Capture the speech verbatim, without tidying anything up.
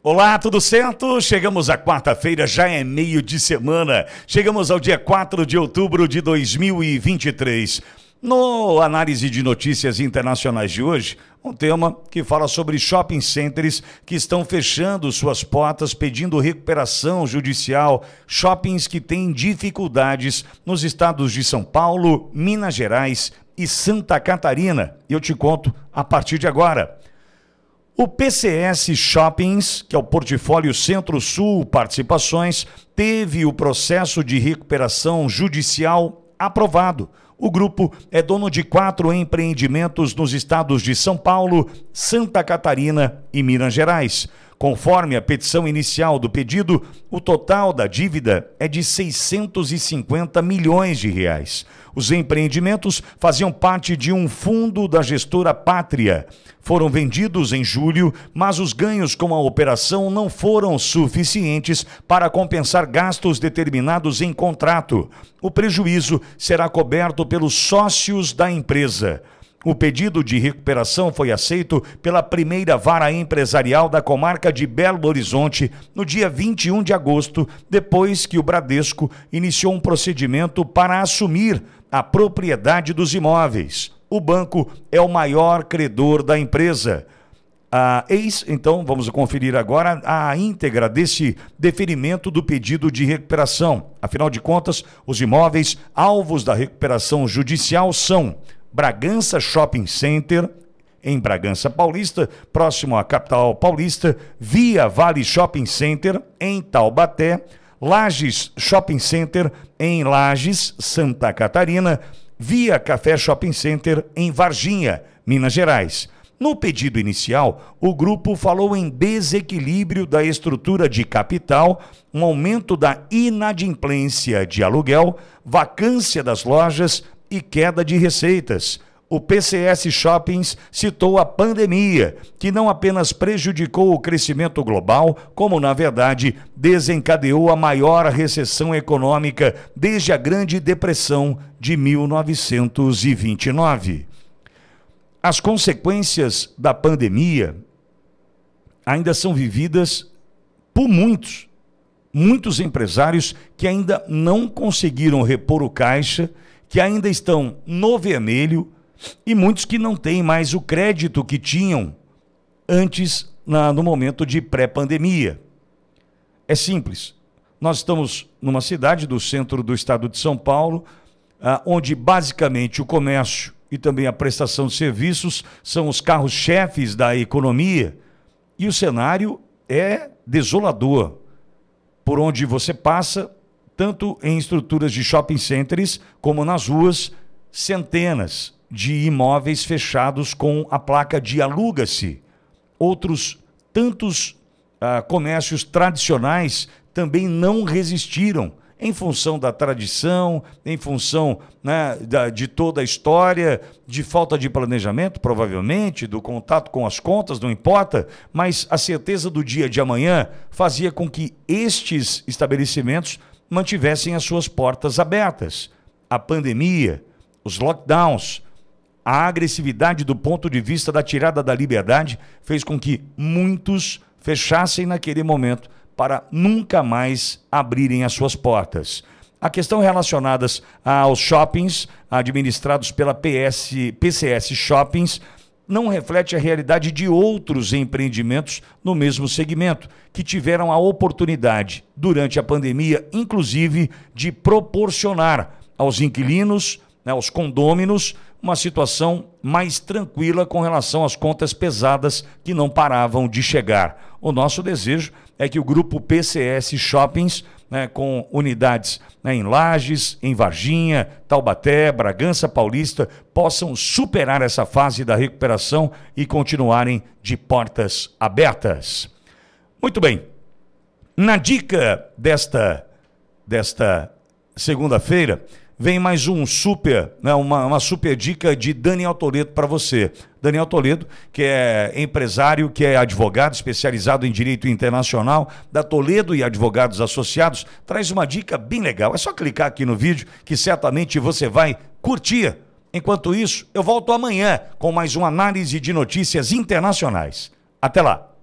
Olá, tudo certo? Chegamos à quarta-feira, já é meio de semana. Chegamos ao dia quatro de outubro de dois mil e vinte e três. No Análise de Notícias Internacionais de hoje, um tema que fala sobre shopping centers que estão fechando suas portas pedindo recuperação judicial, shoppings que têm dificuldades nos estados de São Paulo, Minas Gerais e Santa Catarina. Eu te conto a partir de agora. O P C S Shoppings, que é o portfólio Centro-Sul Participações, teve o processo de recuperação judicial aprovado. O grupo é dono de quatro empreendimentos nos estados de São Paulo, Santa Catarina e Minas Gerais. Conforme a petição inicial do pedido, o total da dívida é de seiscentos e cinquenta milhões de reais. Os empreendimentos faziam parte de um fundo da gestora Pátria. Foram vendidos em julho, mas os ganhos com a operação não foram suficientes para compensar gastos determinados em contrato. O prejuízo será coberto pelos sócios da empresa. O pedido de recuperação foi aceito pela primeira vara empresarial da comarca de Belo Horizonte no dia vinte e um de agosto, depois que o Bradesco iniciou um procedimento para assumir a propriedade dos imóveis. O banco é o maior credor da empresa. Ah, eis, então, vamos conferir agora a íntegra desse deferimento do pedido de recuperação. Afinal de contas, os imóveis alvos da recuperação judicial são Bragança Shopping Center, em Bragança Paulista, próximo à capital paulista, Via Vale Shopping Center, em Taubaté, Lages Shopping Center, em Lages, Santa Catarina, Via Café Shopping Center, em Varginha, Minas Gerais. No pedido inicial, o grupo falou em desequilíbrio da estrutura de capital, um aumento da inadimplência de aluguel, vacância das lojas e queda de receitas. O P C S Shoppings citou a pandemia, que não apenas prejudicou o crescimento global, como, na verdade, desencadeou a maior recessão econômica desde a Grande Depressão de mil novecentos e vinte e nove. As consequências da pandemia ainda são vividas por muitos, muitos empresários que ainda não conseguiram repor o caixa, que ainda estão no vermelho e muitos que não têm mais o crédito que tinham antes na, no momento de pré-pandemia. É simples. Nós estamos numa cidade do centro do estado de São Paulo, ah, onde basicamente o comércio e também a prestação de serviços são os carros-chefes da economia, e o cenário é desolador. Por onde você passa, tanto em estruturas de shopping centers como nas ruas, centenas de imóveis fechados com a placa de aluga-se. Outros tantos ah, comércios tradicionais também não resistiram, em função da tradição, em função, né, da, de toda a história, de falta de planejamento, provavelmente, do contato com as contas, não importa, mas a certeza do dia de amanhã fazia com que estes estabelecimentos mantivessem as suas portas abertas. A pandemia, os lockdowns, a agressividade do ponto de vista da tirada da liberdade fez com que muitos fechassem naquele momento para nunca mais abrirem as suas portas. A questão relacionadas aos shoppings administrados pela P S, P C S Shoppings não reflete a realidade de outros empreendimentos no mesmo segmento, que tiveram a oportunidade, durante a pandemia, inclusive, de proporcionar aos inquilinos, né, aos condôminos, uma situação mais tranquila com relação às contas pesadas que não paravam de chegar. O nosso desejo é que o grupo P C S Shoppings, né, com unidades, né, em Lages, em Varginha, Taubaté, Bragança Paulista, possam superar essa fase da recuperação e continuarem de portas abertas. Muito bem, na dica desta, desta segunda-feira, vem mais um super, né, uma, uma super dica de Daniel Toledo para você. Daniel Toledo, que é empresário, que é advogado, especializado em direito internacional, da Toledo e Advogados Associados, traz uma dica bem legal. É só clicar aqui no vídeo que certamente você vai curtir. Enquanto isso, eu volto amanhã com mais uma análise de notícias internacionais. Até lá!